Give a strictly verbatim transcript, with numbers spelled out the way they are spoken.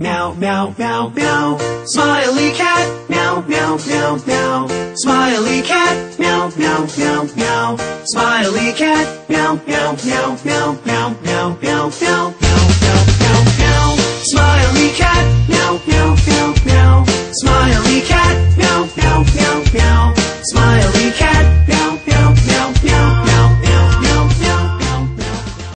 Meow, meow, meow, meow, smiley cat. Meow, meow, meow, meow, smiley cat. Meow, meow, meow, meow, smiley cat. Meow, meow, meow, meow.